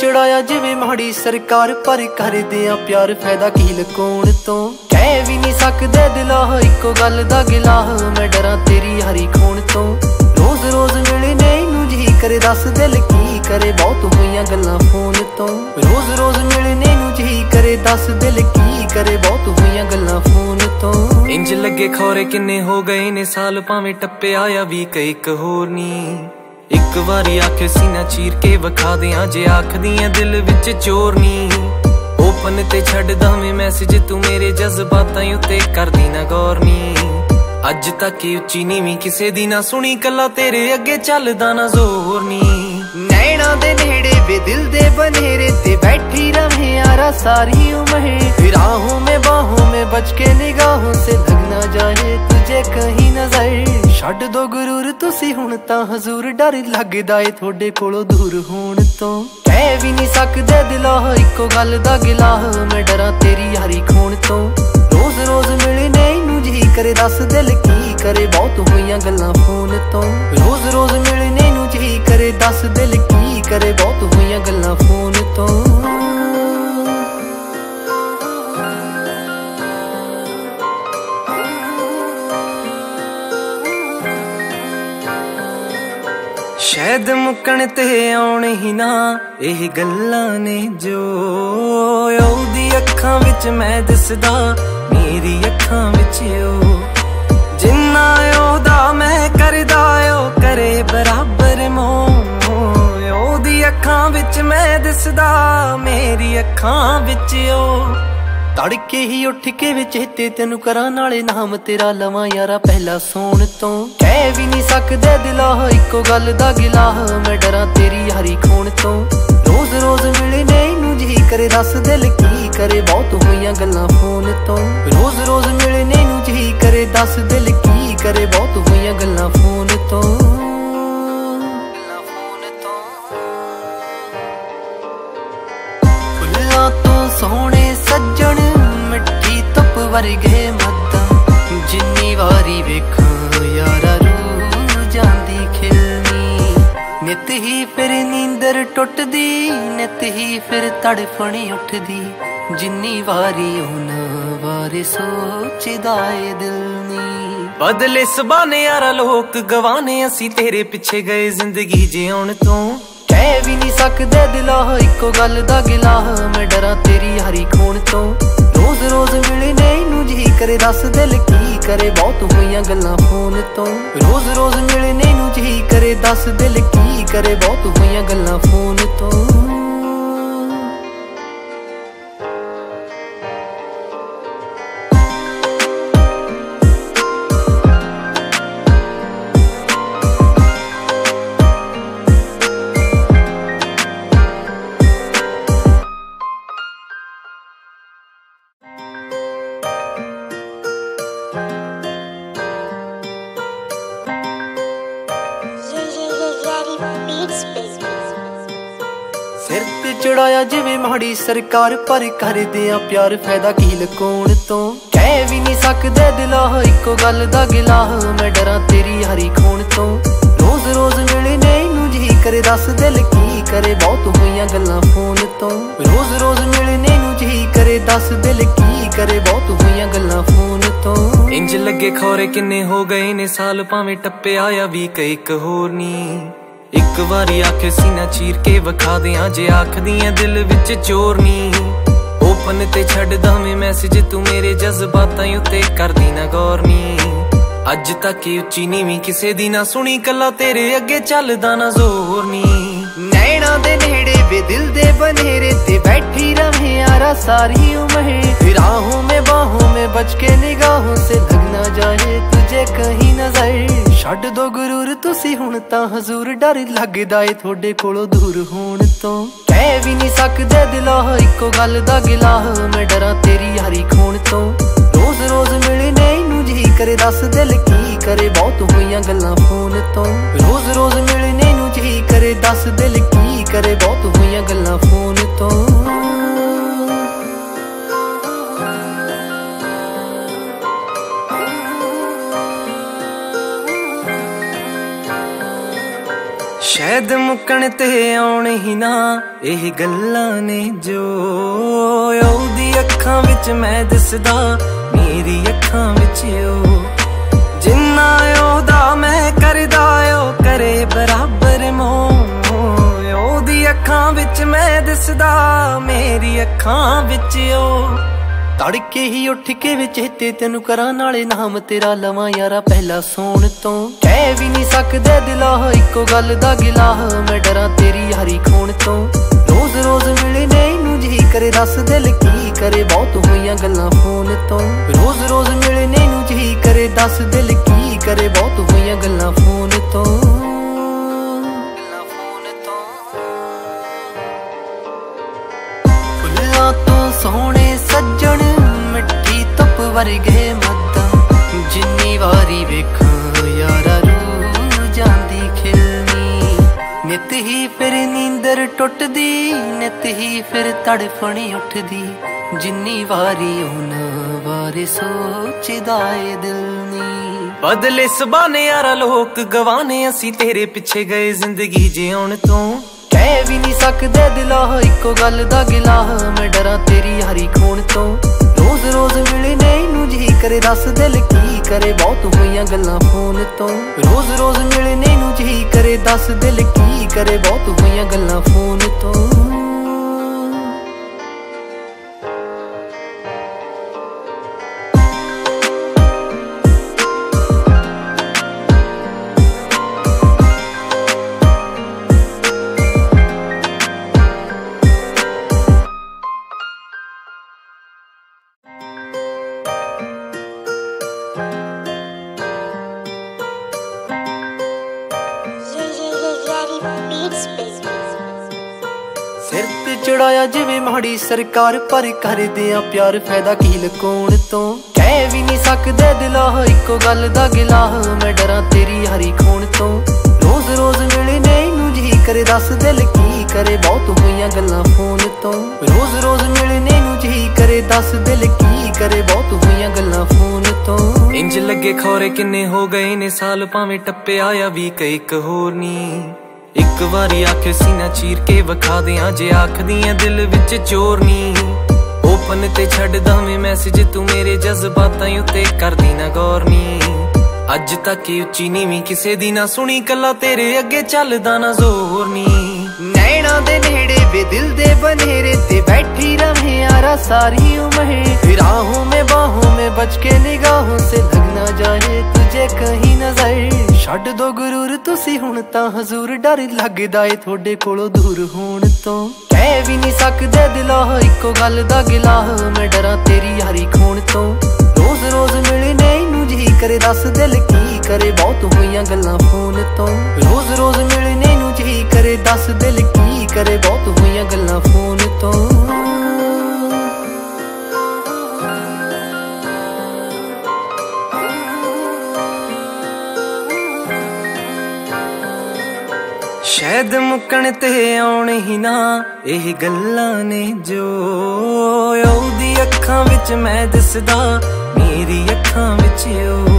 चढ़ाया जिवे माड़ी सरकार, पर कर दिया प्यार फायदा की लकोण तो कह भी नहीं सकते दिला इको गल दा गिलाह। मैं डरा तेरी हरी खोण तो रोज रोज मिले नहीं जी करे दस दिल की करे बहुत हुई गल्ला फोन तो रोज रोज मिले नहीं जी करे दस दिल की करे बहुत हुई गल्ला फोन तो। इंज लगे खौरे किन्ने हो गए ने साल भावे टप्पे आया भी कई एक होर नी। एक बारी आखे सीना चीर के वखा दिया जे आखदियां दिल विच चोर नी। ओपन ते छड्डदा मैं मैसेज तू मेरे जज्बातां उत्ते करदी ना गौर नी। अज तक उच्ची नीवीं किसे दी ना सुनी कला तेरे अगे चलदा ना जोर नी। नैना दे नेड़े वे दिल दे बनेरे ते बैठी रहे यारा सारी उम्र। राहों में बाहों में बच के निगाहों से लग ना जाए तुझे कहीं नजर। छड्ड दो गुरूर तुसी हुण तां हजूर डर लगदा ए थोड़े कोलों दूर होण तो कह भी नहीं सकदे दिला इको गल दा गिलाह। मैं डरा तेरी यारी खोण तो रोज रोज मिलने नूं जी करे दस दिल की करे बहुत होईयां गल्लां फोन तो रोज रोज मिलने नूं जी करे दस दिल की करे बहुत होईयां गल्लां फोन तो। शायद मुकण ते आने ही ना एह गल्ला ने जो ओदी अखां विच मैं दिसदा मेरी अखां विच ओ। जिन्ना ओदा मैं करदा ओ करे बराबर मोह। ओदी अखां विच मैं दिसदा मेरी अखां विच ओ। तड़के ही उठ के वे चेते तेनू करा नाले नाम तेरा लवा यारा पहला सोन तो कह भी नहीं सकदे दिला इको गल दा गिलाह। मैं डरा तेरी यारी खोण तो रोज रोज मिले नैनू जी करे दस दिल की करे बहुत होईयां गल्लां फोन तो रोज रोज मिले नैनू जी करे दस दिल की करे बहुत होईयां गल्लां फोन तो। सोहणे सज्जन मिठी धुप वर्गे मत जिन्नी वारी वेखां यारा रू जांदी खिलनी। नित ही फिर नींदर टुटदी नित ही फिर तड़फण उठदी जिन्नी वारी उना बारे सोचदा ए दिल नी। बदले सबाने यारा लोक गवाने असी तेरे पिछे गए जिंदगी जिउण तो कह भी नहीं सकदे दिला इको गल दा गिलाह। मैं डरा तेरी यारी खोण तो रोज रोज मिले नैनू जी करे दस दिल की करे बहुत होईयां गल्लां फोन तो रोज रोज मिले नैनू जी करे दस दिल की करे बहुत होईयां गल्लां फोन तो। सिर ते चढ़ाया जिवे माड़ी सरकार, पर कर दिया प्यार फायदा की लकोण तो कह भी नहीं सकदे दिला इको गल दा गिलाह। मैं डरा तेरी यारी खोण तो रोज रोज मिले नैनू जी करे दस दिल की करे बहुत होईयां गल्लां फोन तो रोज रोज मिले नैनू जी करे दस दिल की करे बहुत होईयां गल्लां फोन तो। इंज लगे खौरे किन्ने हो गए ने साल भावें टप्पे आया भी कई एक होर नी। एक बारी आखे सीना चीर के वखा दिया जे आखदियां दिल विच चोर नी। ओपन ते छड्डदा मैं मैसेज तू मेरे जज्बातां उत्ते करदी ना गौर नी। अज तक उच्ची नीवीं किसे दी ना सुनी कला तेरे अगे चलदा ना जोर नी। नैना दे नेड़े वे दिल दे बनेरे ते बैठी रहे यारा सारी उम्र। राहों में बाहों में बच के निगाहों से लग ना जाए तुझे कहीं नजर। छड्ड दो गुरूर तुसी हुण तां हजूर डर लगदा ए थोड़े कोलों दूर होण तो कह भी नहीं सकदे दिला इको गल दा गिलाह। मैं डरा तेरी यारी खोण तो रोज रोज मिले नैनू जी करे दस दिल की करे बहुत होईयां गल्लां फोन तो रोज रोज मिले नैनू जी करे दस दिल की करे बहुत होईयां गल्लां फोन तो। शायद मुकण ते आउण ही ना यही गल्लां ने जो ओदी अखां विच मैं दिसदा मेरी अखां विच ओ जिन्ना ओदा मैं करदा ओ करे बराबर मो ओदी अखां विच मैं दिसदा मेरी अखां विच ओ तड़के ही उठ के वे चेते तेनू करा नाले नाम तेरा लवां यारा पहला सोन तो कह भी नहीं सकदे दिला इको गल दा गिला मैं डरा तेरी यारी खोण तो रोज रोज मिले नैनू जी करे दस दिल की करे बहुत होइयां गल्लां फोन तो रोज रोज मिले नैनू जी करे दस दिल की करे बहुत होइयां गल्लां फोन तो फुल्लां तो सोहणे सज्जण मिठी धुप वर्गे मत जिन्नी वारी वेखां यारा रू जांदी खिलनी नित ही फिर नींदर टुटदी नित ही फिर तड़फण उठदी जिन्नी वारी उना बारे सोचदा ए दिल नी बदले सबाने यारा लोक गवाने असी तेरे पिछे गए जिंदगी जिउण तों कह भी नहीं सकदे दिला इको गल दा गिला मैं डरा तेरी यारी खोण तो रोज रोज मिले नैनू जी करे दस दिल की करे बहुत होइयां गल्लां फोन तो रोज रोज मिले नैनू जी करे दस दिल की करे बहुत होइयां गल्लां फोन तो माड़ी सरकार पर कर दिया प्यार फायदा की लकोण तो कह भी नहीं सकदे दिला इको गल दा गिला मैं डरा तेरी यारी खोण तो रोज रोज मिले नैनू जी करे दस दिल की करे बहुत होइयां गल्लां फोन तो रोज रोज मिले नैनू जी करे दस दिल की करे बहुत होइयां गल्लां फोन तो इंज लगे खौरे किन्ने हो गए ने साल भावें टप्पे आया भी कई एक होर नी एक बारी आखे सीना चीर के वखा दियां जे आखदियां दिल विच चोरनी ओपन ते छड्डदा मैं मैसेज तू मेरे जज्बातां उत्ते करदी ना गौरनी अज तक उच्ची नीवीं किसे दी ना सुनी कला तेरे अगे चलदा ना जोरनी नैना दे नेड़े वे दिल दे बनेरे ते बैठी रहे यारा सारी उम्र फिराहों में बाहों में बच के निगाहों से लग ना जाए तुझे कहीं नजर छड्ड दो गुरूर तुसी हुण तां हजूर डर लगदा ए थोड़े कोलों दूर होण तों कह भी नहीं सकदे दिला इको गल दा गिला मैं डरा तेरी यारी खोण तों रोज रोज मिले नैनू जी करे दस दिल की करे बहुत होइयां गल्लां फोन तों रोज रोज मिले नैनू जी करे दस दिल की करे बहुत होइयां गल्लां फोन तों शायद मुकण ते आउण ही ना यही गल्लां ने जो ओदी अखां विच मैं दिसदा मेरी अखां विच ओ